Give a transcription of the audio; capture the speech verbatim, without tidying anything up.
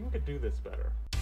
think we could do this better.